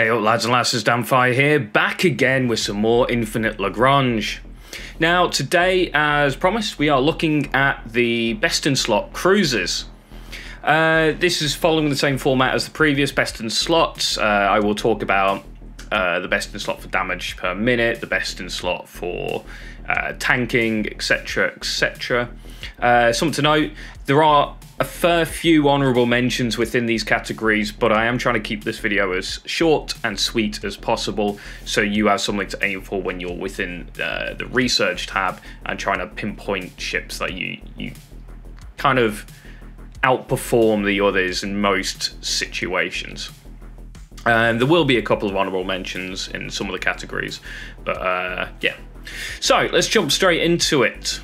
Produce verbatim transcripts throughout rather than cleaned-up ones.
Hey up lads and lasses, Damphyre here, back again with some more Infinite Lagrange. Now today, as promised, we are looking at the best in slot cruisers. Uh, this is following the same format as the previous best in slots. Uh, I will talk about uh, the best in slot for damage per minute, the best in slot for uh, tanking, etc, et cetera. Uh, something to note, there are a fair few honourable mentions within these categories, but I am trying to keep this video as short and sweet as possible so you have something to aim for when you're within uh, the research tab and trying to pinpoint ships that you, you kind of outperform the others in most situations. And um, there will be a couple of honourable mentions in some of the categories, but uh, yeah. So let's jump straight into it.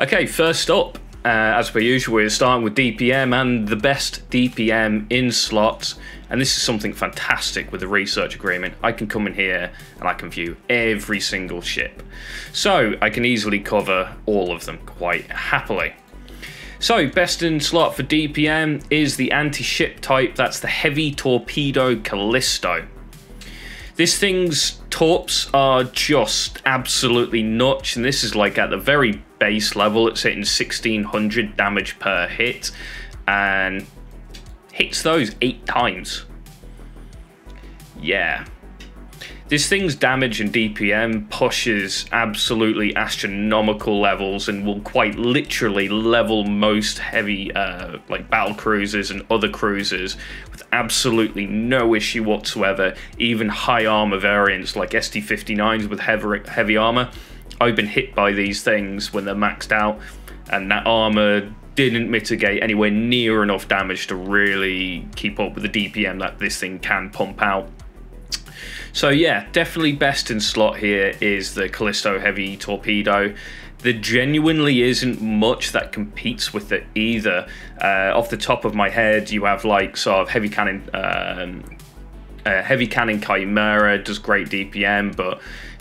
Okay, first up, uh, as per usual, we're starting with D P M and the best D P M in slots. And this is something fantastic with the research agreement. I can come in here and I can view every single ship. So I can easily cover all of them quite happily. So best in slot for D P M is the anti-ship type. That's the heavy torpedo Callisto. This thing's torps are just absolutely nuts, and this is like at the very base level. It's hitting sixteen hundred damage per hit, and hits those eight times. Yeah. This thing's damage in D P M pushes absolutely astronomical levels and will quite literally level most heavy uh, like battle cruisers and other cruisers with absolutely no issue whatsoever. Even high armor variants like S T fifty-nines with heavy, heavy armor. I've been hit by these things when they're maxed out, and that armor didn't mitigate anywhere near enough damage to really keep up with the D P M that this thing can pump out. So yeah, definitely best in slot here is the Callisto Heavy Torpedo. There genuinely isn't much that competes with it either. Uh, off the top of my head, you have like sort of heavy cannon, um, uh, heavy cannon Chimera does great D P M, but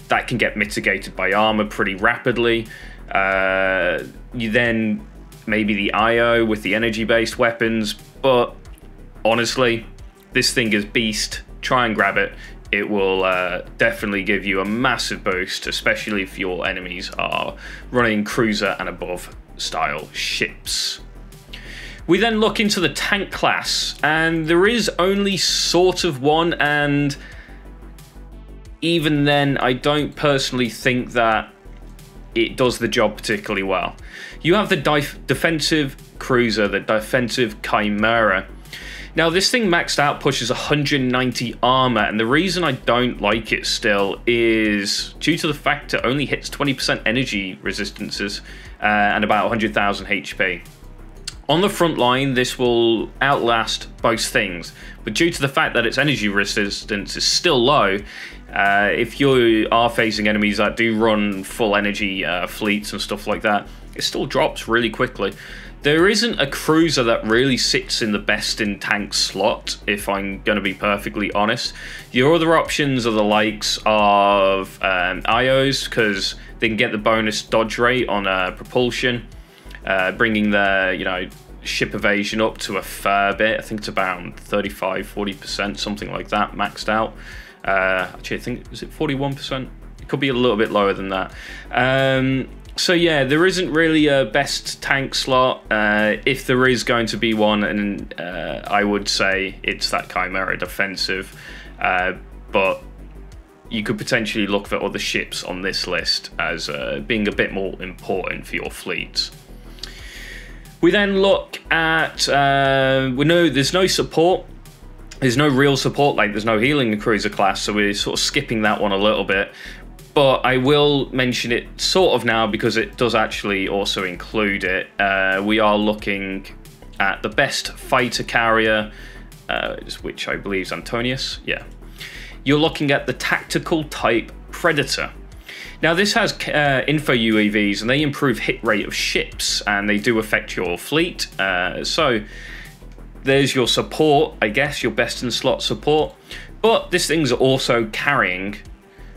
that can get mitigated by armor pretty rapidly. Uh, you then maybe the I O with the energy-based weapons, but honestly, this thing is beast. Try and grab it. It will uh, definitely give you a massive boost, especially if your enemies are running cruiser and above style ships. We then look into the tank class, and there is only sort of one, and even then I don't personally think that it does the job particularly well. You have the defensive cruiser, the defensive Chimera. Now this thing maxed out pushes one hundred ninety armor, and the reason I don't like it still is due to the fact it only hits twenty percent energy resistances uh, and about one hundred thousand H P. On the front line, this will outlast most things, but due to the fact that its energy resistance is still low, uh, if you are facing enemies that do run full energy uh, fleets and stuff like that, it still drops really quickly. There isn't a cruiser that really sits in the best in tank slot, if I'm going to be perfectly honest. Your other options are the likes of um, I Os, because they can get the bonus dodge rate on uh, propulsion, uh, bringing their you know ship evasion up to a fair bit. I think it's about thirty-five, forty percent, something like that, maxed out. Uh, actually, I think was it forty-one percent? It could be a little bit lower than that. Um, So yeah, there isn't really a best tank slot. Uh, if there is going to be one, and uh, I would say it's that Chimera defensive, uh, but you could potentially look for other ships on this list as uh, being a bit more important for your fleets. We then look at, uh, we know there's no support. There's no real support, like there's no healing in cruiser class, so we're sort of skipping that one a little bit. But I will mention it sort of now because it does actually also include it. Uh, we are looking at the best fighter carrier, uh, which I believe is Antonius. Yeah. You're looking at the tactical type Predator. Now this has uh, info U A Vs, and they improve hit rate of ships, and they do affect your fleet. Uh, so there's your support, I guess, your best in slot support. But this thing's also carrying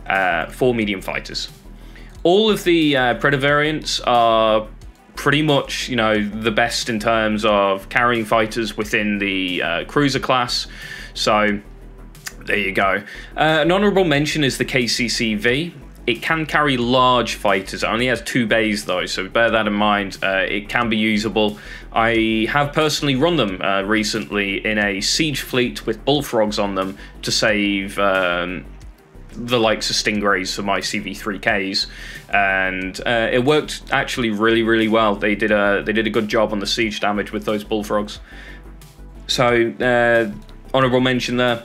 uh, four medium fighters. All of the uh, Predator variants are pretty much, you know, the best in terms of carrying fighters within the uh, cruiser class. So there you go. Uh, an honorable mention is the K C C V. It can carry large fighters. It only has two bays though, so bear that in mind. Uh, it can be usable. I have personally run them uh, recently in a siege fleet with bullfrogs on them to save um, the likes of Stingrays for my C V three Ks, and uh, it worked actually really, really well. They did a they did a good job on the siege damage with those bullfrogs. So uh, honourable mention there.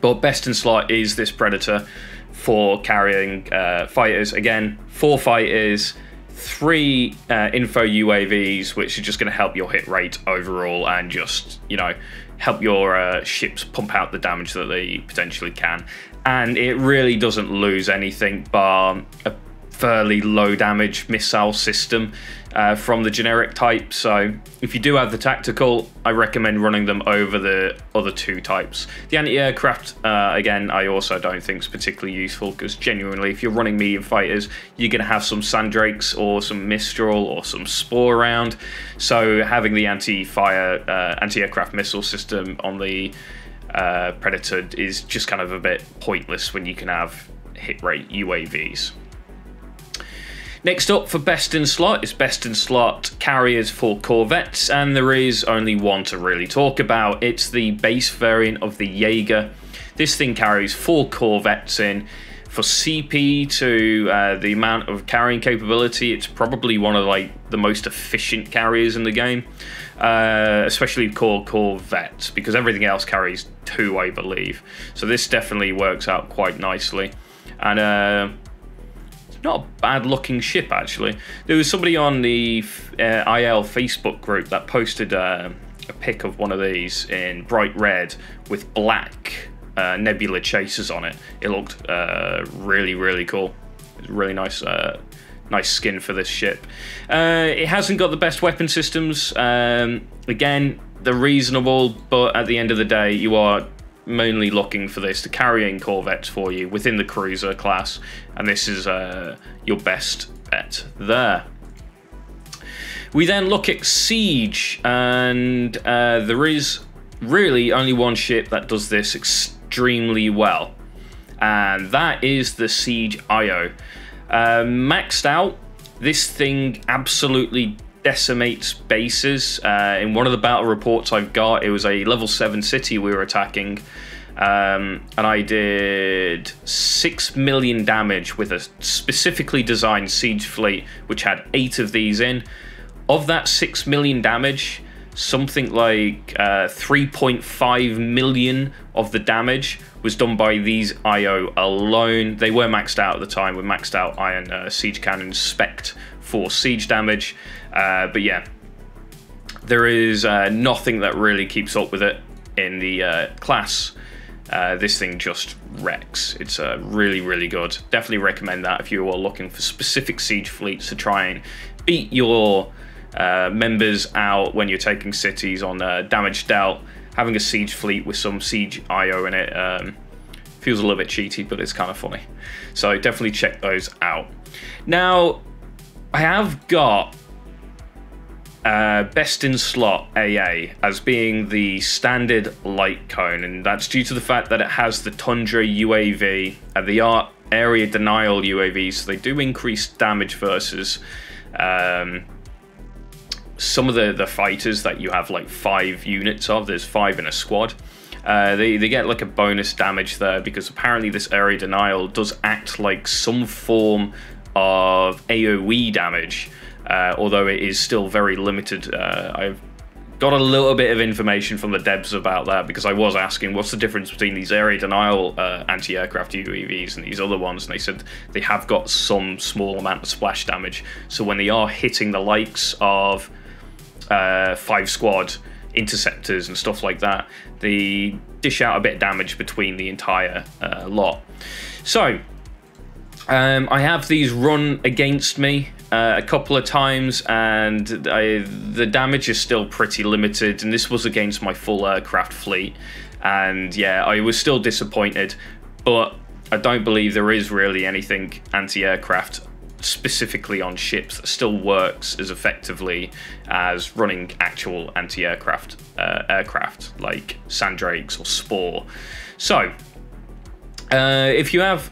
But best in slot is this Predator for carrying uh, fighters. Again, four fighters, three uh, info U A Vs, which are just going to help your hit rate overall and just, you know, help your uh, ships pump out the damage that they potentially can. And it really doesn't lose anything bar a fairly low damage missile system uh, from the generic type. So if you do have the tactical, I recommend running them over the other two types. The anti-aircraft, uh, again, I also don't think is particularly useful, because genuinely, if you're running medium fighters, you're going to have some Sandrakes or some Mistral or some Spore around. So having the anti-fire, uh, anti-aircraft missile system on the uh, Predator is just kind of a bit pointless when you can have hit rate U A Vs. Next up for best in slot is best in slot carriers for corvettes, and there is only one to really talk about. It's the base variant of the Jaeger. This thing carries four corvettes in. For C P to uh, the amount of carrying capability, it's probably one of like the most efficient carriers in the game, uh, especially core corvettes, because everything else carries two, I believe. So this definitely works out quite nicely. And uh, not a bad looking ship, actually. There was somebody on the uh, I L Facebook group that posted uh, a pic of one of these in bright red with black uh, nebula chasers on it. It looked uh, really, really cool. It's really nice, uh, nice skin for this ship. Uh, it hasn't got the best weapon systems. Um, again, they're reasonable, but at the end of the day, you are mainly looking for this to carry in corvettes for you within the cruiser class, and this is uh, your best bet there. We then look at siege, and uh, there is really only one ship that does this extremely well, and that is the Siege I O. Uh, maxed out, this thing absolutely decimates bases. Uh, in one of the battle reports I've got, it was a level seven city we were attacking, um, and I did six million damage with a specifically designed siege fleet, which had eight of these in. Of that six million damage, something like uh, three point five million of the damage was done by these I O alone. They were maxed out at the time. We maxed out iron uh, siege cannons spec'd for siege damage, uh, but yeah, there is uh, nothing that really keeps up with it in the uh, class. Uh, this thing just wrecks. It's uh, really, really good. Definitely recommend that if you are looking for specific siege fleets to try and beat your uh, members out when you're taking cities on uh, damage dealt. Having a siege fleet with some siege I O in it um, feels a little bit cheaty, but it's kind of funny. So definitely check those out. Now, I have got uh, best in slot A A as being the standard light cone, and that's due to the fact that it has the Tundra U A V and the area denial U A V, so they do increase damage versus um, some of the, the fighters that you have like five units of. There's five in a squad. Uh, they, they get like a bonus damage there because apparently this area denial does act like some form of A O E damage, uh, although it is still very limited. Uh, I've got a little bit of information from the devs about that, because I was asking what's the difference between these area denial uh, anti-aircraft U A Vs and these other ones, and they said they have got some small amount of splash damage. So when they are hitting the likes of uh, five squad interceptors and stuff like that, they dish out a bit of damage between the entire uh, lot. So Um, I have these run against me uh, a couple of times, and I, the damage is still pretty limited, and this was against my full aircraft fleet. And yeah, I was still disappointed, but I don't believe there is really anything anti-aircraft specifically on ships that still works as effectively as running actual anti-aircraft uh, aircraft like Sandrakes or Spore. So uh, if you have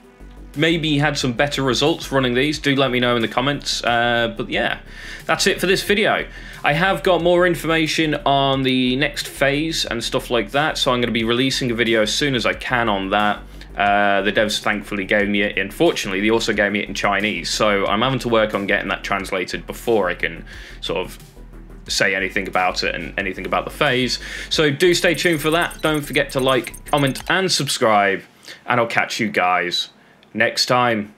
maybe had some better results running these, do let me know in the comments. Uh, but yeah, that's it for this video. I have got more information on the next phase and stuff like that, so I'm going to be releasing a video as soon as I can on that. Uh, the devs thankfully gave me it. Unfortunately, they also gave me it in Chinese, so I'm having to work on getting that translated before I can sort of say anything about it and anything about the phase. So do stay tuned for that. Don't forget to like, comment, and subscribe, and I'll catch you guys next time.